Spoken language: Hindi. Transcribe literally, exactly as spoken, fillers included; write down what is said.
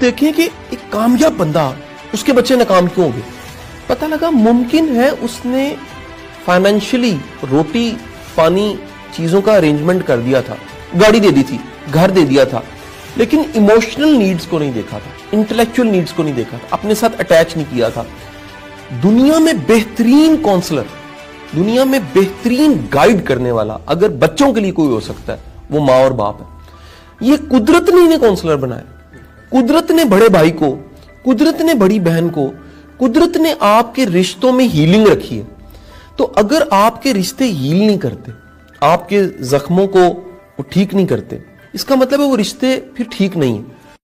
देखें कि एक कामयाब बंदा उसके बच्चे नाकाम क्यों हो गए। पता लगा मुमकिन है उसने फाइनेंशियली रोटी पानी चीज़ों का अरेंजमेंट कर दिया था, गाड़ी दे दी थी, घर दे दिया था, लेकिन इमोशनल नीड्स को नहीं देखा था, इंटेलेक्चुअल नीड्स को नहीं देखा था, अपने साथ अटैच नहीं किया था। दुनिया में बेहतरीन काउंसलर, दुनिया में बेहतरीन गाइड करने वाला अगर बच्चों के लिए कोई हो सकता है वो माँ और बाप है। ये कुदरत ने इन्हें काउंसलर बनाया, कुदरत ने बड़े भाई को, कुदरत ने बड़ी बहन को, कुदरत ने आपके रिश्तों में हीलिंग रखी है। तो अगर आपके रिश्ते हील नहीं करते, आपके जख्मों को ठीक नहीं करते, इसका मतलब है वो रिश्ते फिर ठीक नहीं है।